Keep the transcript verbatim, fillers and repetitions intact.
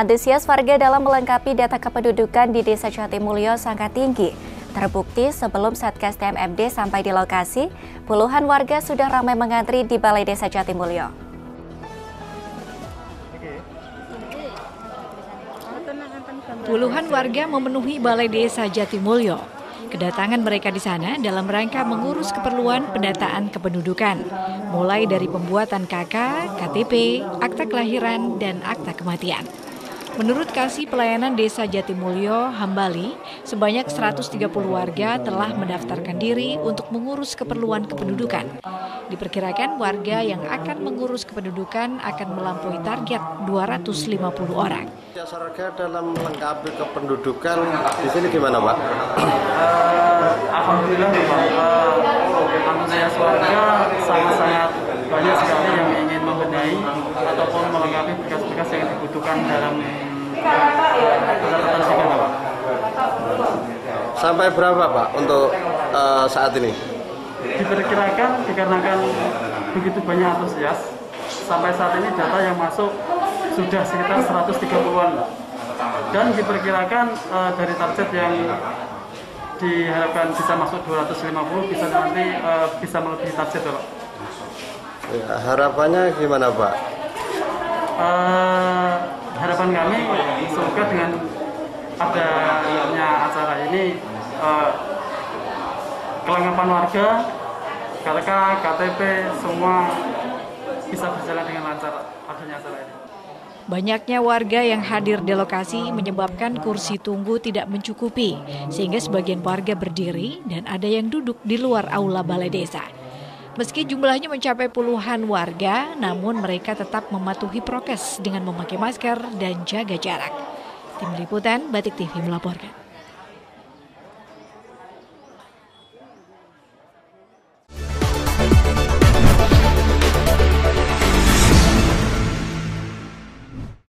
Antusias warga dalam melengkapi data kependudukan di Desa Jatimulyo sangat tinggi. Terbukti sebelum Satgas T M M D sampai di lokasi, puluhan warga sudah ramai mengantri di Balai Desa Jatimulyo. Puluhan warga memenuhi Balai Desa Jatimulyo. Kedatangan mereka di sana dalam rangka mengurus keperluan pendataan kependudukan, mulai dari pembuatan K K, K T P, akta kelahiran, dan akta kematian. Menurut Kasih Pelayanan Desa Jatimulyo, Hambali, sebanyak seratus tiga puluh warga telah mendaftarkan diri untuk mengurus keperluan kependudukan. Diperkirakan warga yang akan mengurus kependudukan akan melampaui target dua ratus lima puluh orang. Warga dalam melengkapi kependudukan di sini gimana, Pak? Alhamdulillah, Pak. Antusias warga sangat-sangat banyak sekali yang ingin membenahi ataupun melengkapi berkas-berkas yang dibutuhkan dalam sampai berapa, Pak, untuk uh, saat ini? Diperkirakan dikarenakan begitu banyak antusias, sampai saat ini data yang masuk sudah sekitar seratus tiga puluhan, dan diperkirakan uh, dari target yang diharapkan bisa masuk dua ratus lima puluh bisa nanti uh, bisa melebihi target, Pak. Ya, harapannya gimana, Pak? Uh, harapan kami semoga dengan adanya acara ini uh, kelengkapan warga, K K, K T P semua bisa berjalan dengan lancar adanya acara ini. Banyaknya warga yang hadir di lokasi menyebabkan kursi tunggu tidak mencukupi, sehingga sebagian warga berdiri dan ada yang duduk di luar aula balai desa. Meski jumlahnya mencapai puluhan warga, namun mereka tetap mematuhi prokes dengan memakai masker dan jaga jarak. Tim Liputan, Batik T V melaporkan.